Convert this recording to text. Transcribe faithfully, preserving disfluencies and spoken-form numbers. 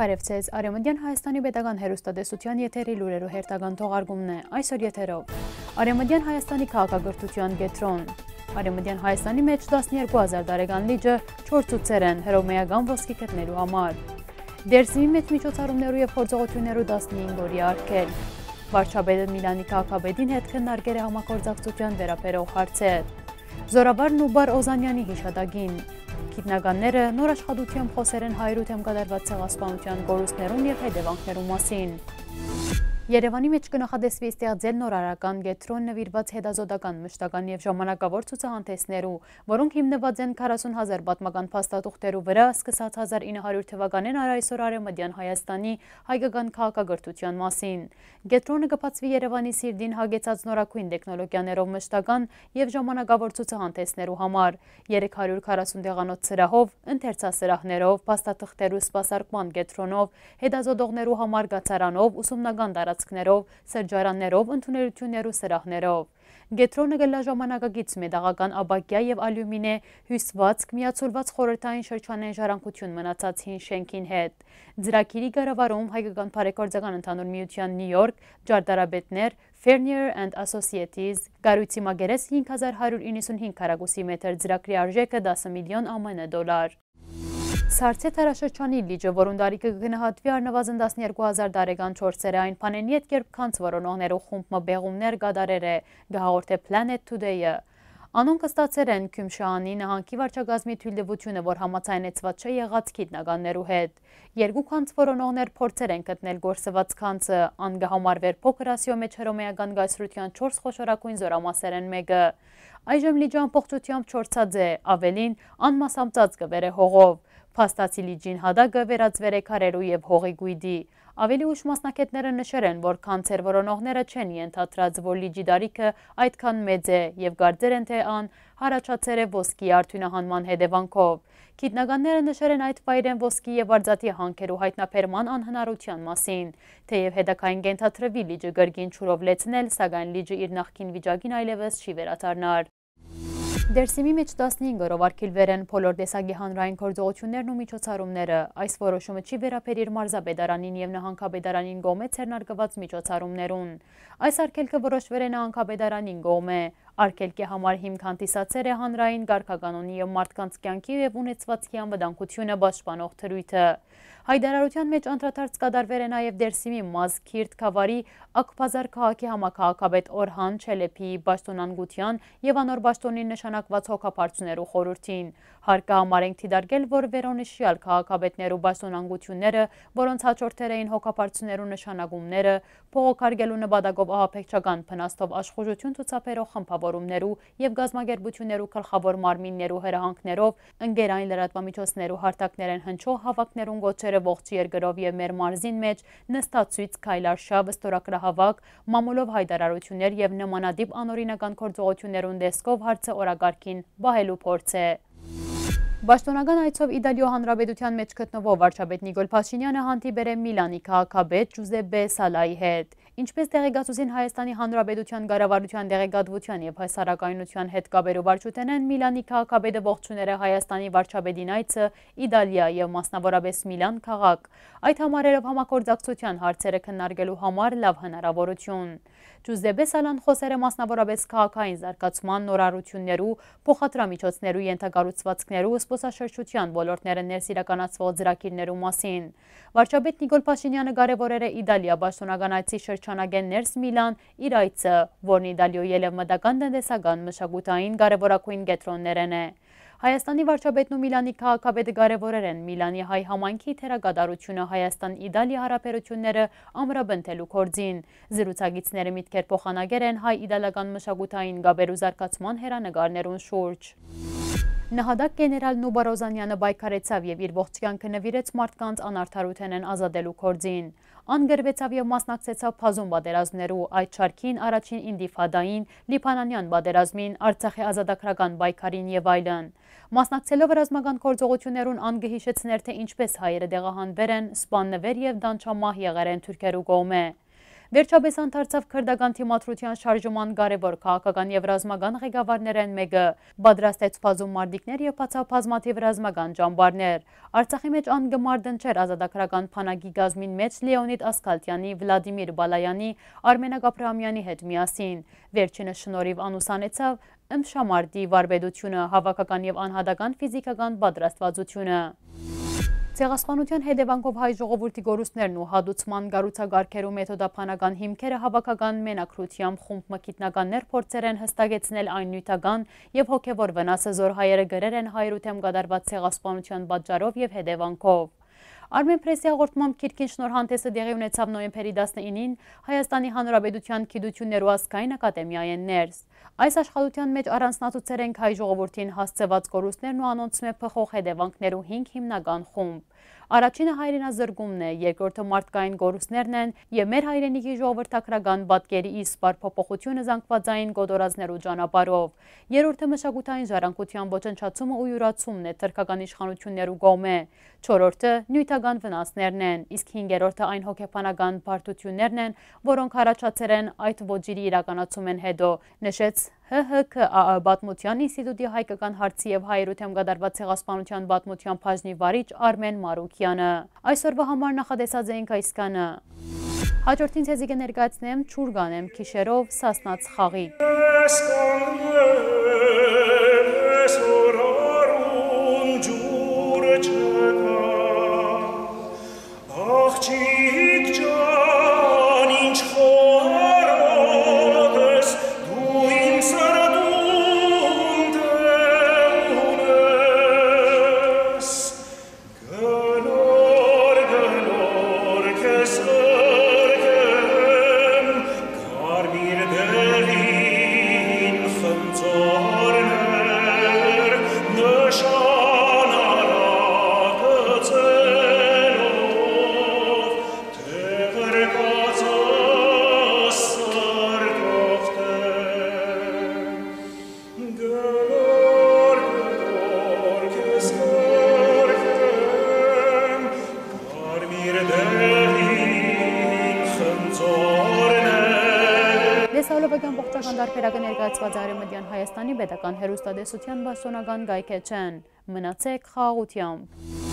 Բարևձեզ, Արևմտյան Հայաստանի Պետական Հեռուստատեսության եթերի լուրերու հերթական թողարկումն է, այսօր եթերով, Արևմտյան Հայաստանի քաղաքագրթության կետրոն, Արևմտյան Հայաստանի մեջ տասներկու հազար տարեկան լիճը չորացուցեր են հռոմեական ոսկի գտնելու համար, Դերձի մեջ միջոցառումներու և փորձողություններու տասնհինգ օրյա արգել, վարչապետը Միլանի քաղաքապետին հետ քննարկել է համագործակցության վերաբերող հարցեր, Զորաբարն ու Բար Օզանյանի հիշատակին Գիտնականները նոր աշխատությամբ խոսեր են հայրությամբ կատարված ցեղասպանության գործերում եւ հետևանքներու մասին։ Երևանի մեջ կնախադեպի ստեղծել նոր արական կետրոն նվիրված հետազոտական, մշտական եւ ժամանակավոր ցուցահանդեսներու, որոնք հիմնված են քառասուն հազար պատմական փաստաթուղթերու վրա, սկսած հազար ինը հարյուր թվականին առ այսօր Արևմտյան Հայաստանի հայկական քաղաքագրթության մասին։ Կետրոնը կբացվի Երևանի սիրտին հագեցած նորակույն տեխնոլոգիաներով մշտական եւ ժամանակավոր ցուցահանդեսներու համար, երեք հարյուր քառասուն դեղանոց սրահով, ընթերցասրահներով, փաստաթղթերու սպասարկման կետրոնով, հետազոտողներու համար գացարանով, ուսումնական տարածքներով սրճարաններով, ընդունելություններու սրահներով։ Գետրոնը գլա ժամանակագից մետաղական աբակյա և ալյումինե հյուսվածք միացուլված խորհրդային շրջանային ժառանգություն մնացած հին շենքին հետ։ Ձրագիրի կառավարում հայկական բարեգործական ընդհանուր միության Նյու Յորք, ճարտարապետներ, Fernier and Associates, կառույցի մակերես հինգ հազար հարյուր իննսունհինգ քառակուսի մետր ձրագրի արժեքը տասը միլիոն ամեն դոլար։ Սարցե տարաշրջանի լիճը, որուն տարիքը գնահատվի առնվազն տասներկու հազար տարեկան չորսերային փանենի հետ կերպ քանց որոնողներու խումբ մբեղումներ կատարել է, գահորդե Planet Today-ը։ Անոնք կստացեր են Քյումշաանի նահանգի վարչակազմի թույլտվությունը, որ համաձայնեցված չէ եղած գիտնականներու հետ։ Երկու քանց որոնողներ փորձեր են գտնել գործված քանցը, ան կհամարվեր փոքր Ասիո մեջ հռոմեական կայսրության չորս խոշորագույն զորամասերեն մեկը։ Այժմ լիճը ամբողջությամբ չորացած է, ավելին, ան մասամծած կվեր է հողով։ Փաստացի լիճին հատակը վերածվեր է քարերու և հողի գույդի։ Ավելի ուշ մասնակետները նշել են, որ քանցեր որոնողները չեն ենթադրած, որ լիճի դարիքը այդքան մեծ է և կարծել են, թե ան հարաճացել է ոսկի արդյունահանման հետևանքով։ Գիտնականները նշել են այդ վայրեն ոսկի և արծաթի հանքերու հայտնաբերման անհնարության մասին, թեև հետագային կենթադրվի լիճը գրգին չուրով լեցնել, սակայն լիճը իր նախկին վիճակին այլևս չի վերադառնար։ Դերսիմի մեջ տասնհինգ օրով արգելվել են բոլոր տեսակի հանրային գործողություններն ու միջոցառումները, այս որոշումը չի վերաբերիր մարզապետարանին և նահանգապետարանին կողմից ձեռնարկված միջոցառումներուն։ Այս արգելքը որոշվել է նահանգապետարանին կողմէ։ Արգելքի համար հիմք հանդիսացել է հանրային կարգականոնի և մարդկանց կյանքի և ունեցվածքի անվտանգությունը պաշտպանող թրույթը։ Հայտարարության մեջ անդրադարձ կատարվել է նաև Դերսիմի մազքիրթ քավարի Աքփազար քաղաքի համաքաղաքապետ Օրհան Չելեփիի պաշտոնանկության և անոր պաշտոնին նշանակված հոգապարծուներու խորհրդին։ Հարկահամար ենք թիդարկել, որ վերոնշյալ քաղաքապետներու պաշտոնանկությունները, որոնց հաջորդեր էին հոգապարծուներու նշանակումները, փողոքարգելու նպատակով ահաբեկչական փնաստով աշխուժություն ցուցաբերող խմբավոր և գազմագերբություններու կրխավոր մարմիններու հրահանքներով, ընգերային լրատվամիջոցներու հարթակներ են հնչող հավակներուն գոչերը ողջ երկրով և մեր մարզին մեջ նստացույց, քայլարշավ, ստորագրահավաք, մամուլով հայտարարություններ և նմանատիպ անօրինական գործողություններուն տեսքով հարցը օրակարգին բահելու փորձ է։ Պաշտոնական այցով Իտալիո Հանրապետության մեջ գտնվող վարչապետ Նիկոլ Փաշինյանը հանդիպել է Միլանի քաղաքապետ Ջուզեպպե Սալայի հետ։ Ինչպես տեղեկացուցին Հայաստանի Հանրապետության կառավարության տեղեկատվության և հասարակայնության հետ կապերու վարչութենեն, Միլանի քաղաքապետը ողջունել է Հայաստանի վարչապետին այցը Իտալիա և մասնավորապես Միլան քաղաք, այդ համարերով համագործակցության հարցերը քննարկելու համար լավ հնարավորություն։ Ջուզեպպե Սալան խոսել է մասնավորապես քաղաքային զարգացման, նորարարություններու, փոխադրամիջոցներու ենթակառուցվածքներու զբոսաշրջության ոլորտները ներսիրականացվող ծրագիրներու մասին։ Վարչապետ Նիկոլ Փաշինյանը կարևորել է Իտալիա պաշտոնական այցի շրջանագեն ներս Միլան իր այցը, որն Իտալիոյի ելևմտական տնտեսական մշակութային կարևորագույն կետրոններն է։ Հայաստանի վարչապետն ու Միլանի քաղաքապետը կարևորել են Միլանի հայ համայնքի թերակատարությունը Հայաստան-Իտալիա հարաբերությունները ամրապնդելու գործին։ Զրուցակիցները միտքեր փոխանակել են հայ-իտալական մշակութային կապերու զարգացման հեռանկարներուն շուրջ։ Նահատակ գեներալ Նուբար Օզանյանը պայքարեցավ և իր ողջ կյանքը նվիրեց մարդկանց անարդարութենեն ազատելու գործին։ Ան գրվեցավ և մասնակցեցավ փազուն պատերազմներու, այդ շարքին, առաջին ինտիֆադային, լիբանանյան պատերազմին, Արցախի ազատագրական պայքարին և այլն։ Մասնակցելով ռազմական գործողություններուն ան կհիշեցներ, թե ինչպես հայերը դեղահանվել են, սպանվել և դանչամահ եղել են թուրքերու կողմէ։ Վերջապես անցավ քրդական թիմադրության շարժման կարևոր քաղաքական եւ ռազմական ղեկավարներն մեկը, բادرաստեցված ու մարդիկներ եւ բացապազմաթիվ ռազմական ճամբարներ։ Արցախի մեջ անգմարդն չէր ազատագրական փանագի գազմին մեջ Լեոնիդ Ասկալյանի, Վլադիմիր Բալայանի, Արմեն Աբրահամյանի հետ միասին։ Վերջինը շնորհիվ անուսանեցավ ըմբշամարտի վարպետությունը, հավաքական եւ անհատական ֆիզիկական բادرաստվածությունը։ Ցեղասպանության հետևանքով հայ ժողովրդի գորուստներն ու հադուցման գառուցագարքերում մեթոդապանական հիմքերը հավաքական մենակրությամբ խումբ մկիտնականներ փորձեր են հստակեցնել այն նյութական եւ հոգեվոր վնասը զոր հայերը գրել են հայրութեմ կատարված ցեղասպանության պատճառով եւ հետևանքով։ Armen Press-ի հաղորդմամբ Քիրքին շնորհանդեսը դեղի ունեցավ նոյեմբերի տասնինին Հայաստանի Հանրապետության Գիտությունների ու Ազգային Ակադեմիայեն ներս։ Այս աշխատության մեջ առանձնացուցել ենք հայ ժողովրդին հասցեված կորուստներն ու անոնց մեջ փոխող հետևանքներու հինգ հիմնական խումբ։ Առաջինը հայրենազրկումն է, երկրորդը մարդկային կորուստներն են եւ մեր հայրենիքի ժողովրդական պատկերի իսպար փոփոխությունը զանգվածային գոտորածներու ճանապարհով։ Երրորդը մշակութային ժառանգության ոչնչացումը ու յուրացումն է թրքական իշխանություններու կողմէ։ Չորրորդը նյութական վնասներն են, իսկ հինգերորդը այն հոգեբանական բարդություններն են, որոնք առաջացել են այդ ոճիրի իրականացումեն հետո, նշեց Հ Հ Ք Ա Ա Պատմության ինստիտուտի հայկական հարցի եւ հայրութեմ կատարված ցեղասպանության պատմության բաժնի վարիչ Արմեն Մարուկյանը։ Այսօրվա համար նախատեսած էինք այսքանը։ Հաջորդին ցեզի կներկայացնեմ Չուրգանեմ քիշերով Սասնաց խաղի։ Հայաստանի պետական հեռուստատեսության բաշտոնական գայքեչն մնացեք խաղաղությամբ։